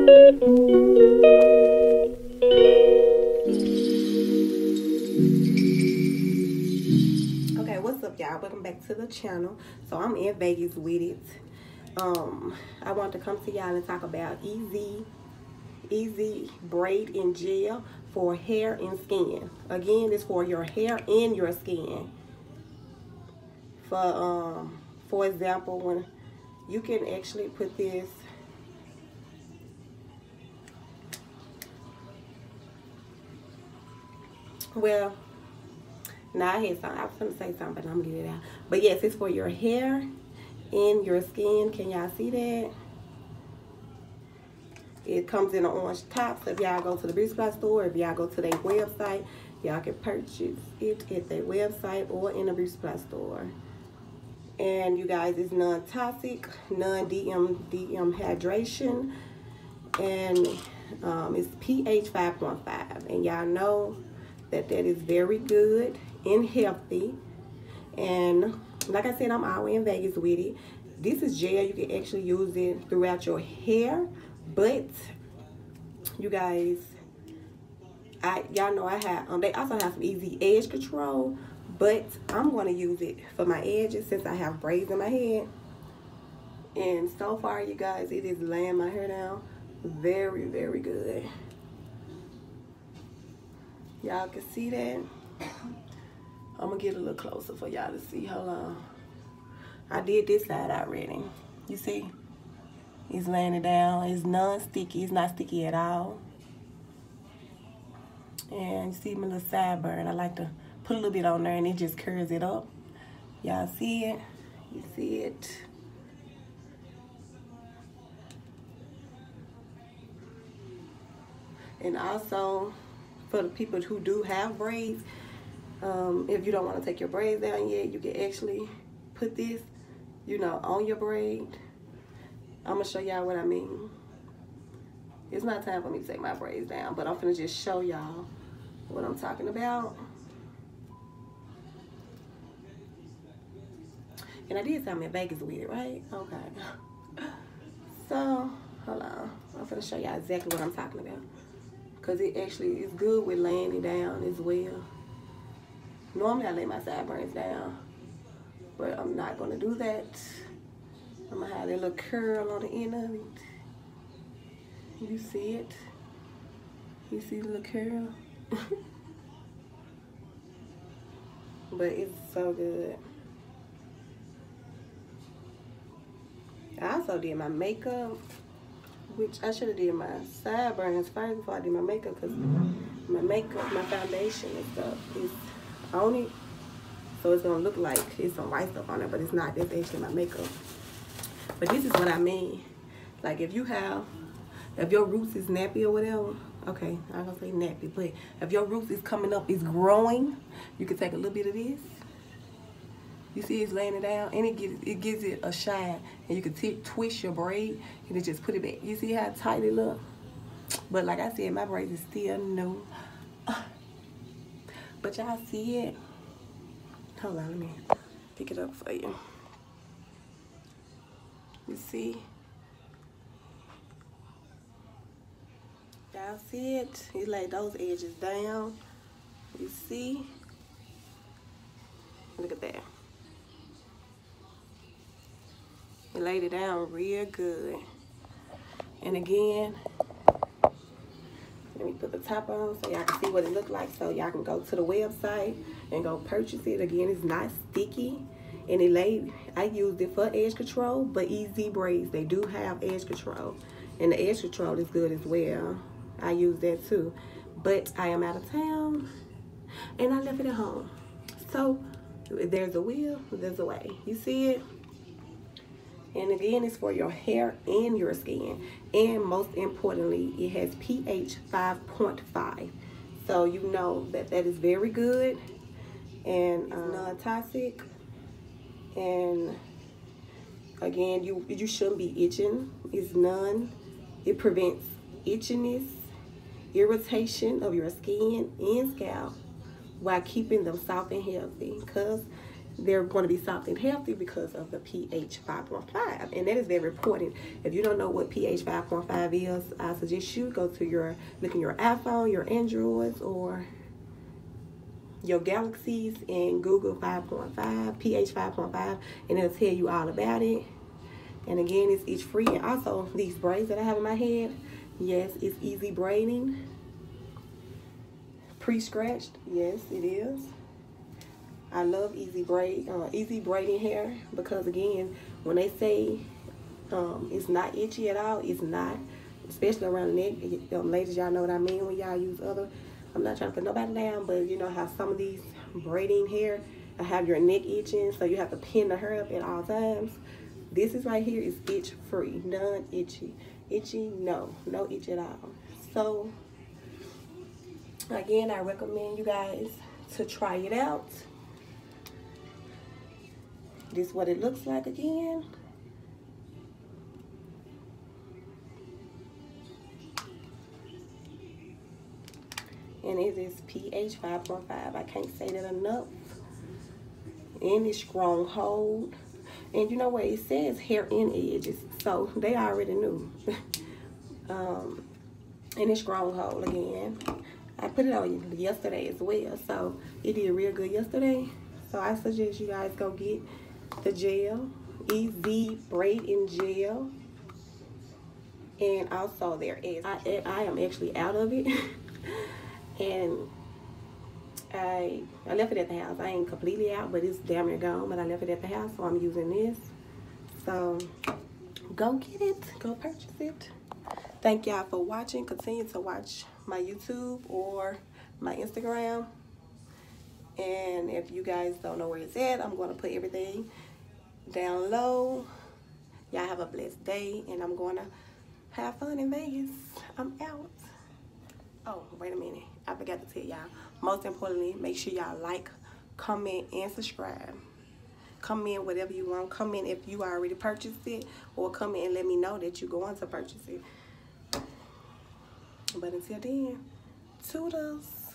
Okay, what's up y'all, welcome back to the channel. So I'm in Vegas with it. I want to come to y'all and talk about EZBraid N Gel for hair and skin. Again, it's for your hair and your skin. For example, when you can actually put this I was gonna say something, but I'm gonna get it out. But yes, it's for your hair and your skin. Can y'all see that? It comes in an orange top. So if y'all go to the beauty supply store, if y'all go to their website, y'all can purchase it at their website or in the beauty supply store. And you guys, it's non-toxic, non-DM hydration, and it's pH 5.5. And y'all know that is very good and healthy. And like I said, I'm always in Vegas with it. This is gel. You can actually use it throughout your hair, but you guys, y'all know I have. They also have some easy edge control, but I'm gonna use it for my edges since I have braids in my head. And so far, you guys, it is laying my hair down very, very good. Y'all can see that. I'm gonna get a little closer for y'all to see. Hold on. I did this side already. You see? It's laying it down. It's non-sticky. It's not sticky at all. And you see my little sideburn. I like to put a little bit on there and it just curls it up. Y'all see it? You see it? And also, for the people who do have braids, if you don't want to take your braids down yet, you can actually put this, you know, on your braid. I'm gonna show y'all what I mean. It's not time for me to take my braids down, but I'm gonna just show y'all what I'm talking about. And I did something in Vegas with it, right? Okay. So, hold on. I'm gonna show y'all exactly what I'm talking about, because it actually is good with laying it down as well. Normally I lay my sideburns down, but I'm not gonna do that. I'm gonna have that little curl on the end of it. You see it? You see the little curl? But it's so good. I also did my makeup, which I should have did my sideburns first before I did my makeup, because my foundation and stuff is on it. So it's gonna look like it's some white stuff on it, but it's not. That's actually my makeup. But this is what I mean. Like if your roots is nappy or whatever, okay, I'm gonna say nappy, but if your roots is coming up, it's growing, you can take a little bit of this. You see it's laying it down, and it gives it a shine, and you can twist your braid and it just put it back. You see how tight it look? But like I said, my braids is still new. But y'all see it? Hold on, let me pick it up for you. You see? Y'all see it? You lay those edges down. You see? Look at that. It laid it down real good. And again, let me put the top on so y'all can see what it looked like, so y'all can go to the website and go purchase it. Again, it's not sticky, and I used it for edge control, but EZBraid, they do have edge control, and the edge control is good as well. I use that too, but I am out of town and I left it at home. So if there's a will, there's a way. You see it? And again, it's for your hair and your skin. And most importantly, it has pH 5.5. So you know that is very good and non-toxic. And again, you shouldn't be itching. It's none. It prevents itchiness, irritation of your skin and scalp while keeping them soft and healthy. Because they're going to be soft and healthy because of the pH 5.5, and that is very important. If you don't know what pH 5.5 is, I suggest you go to your, look in your iPhone, your Androids, or your Galaxies, and Google 5.5, pH 5.5, and it'll tell you all about it. And again, it's itch free. And also these braids that I have in my head, yes, it's EZBraiding. Pre-scratched, yes, it is. I love EZBraiding hair, because again, when they say it's not itchy at all, it's not, especially around the neck. Ladies, y'all know what I mean when y'all use other, I'm not trying to put nobody down, but you know how some of these braiding hair have your neck itching, so you have to pin the hair up at all times. This is right here is itch free, non-itchy. Itchy, no itch at all. So again, I recommend you guys to try it out. This is what it looks like again. And it is pH 5.5. I can't say that enough. And it's strong hold. And you know what? It says hair and edges, so they already knew. And it's strong hold again. I put it on yesterday as well, so it did real good yesterday. So I suggest you guys go get the gel, EZBraid N Gel, and also their eggs. I am actually out of it. And I left it at the house. I ain't completely out, but it's damn near gone, but I left it at the house, so I'm using this. So go get it, go purchase it. Thank y'all for watching. Continue to watch my YouTube or my Instagram. And if you guys don't know where it's at, I'm going to put everything down low. Y'all have a blessed day, and I'm going to have fun in Vegas. I'm out. Oh, wait a minute. I forgot to tell y'all. Most importantly, make sure y'all like, comment, and subscribe. Comment whatever you want. Comment if you already purchased it, or comment and let me know that you're going to purchase it. But until then, toodles.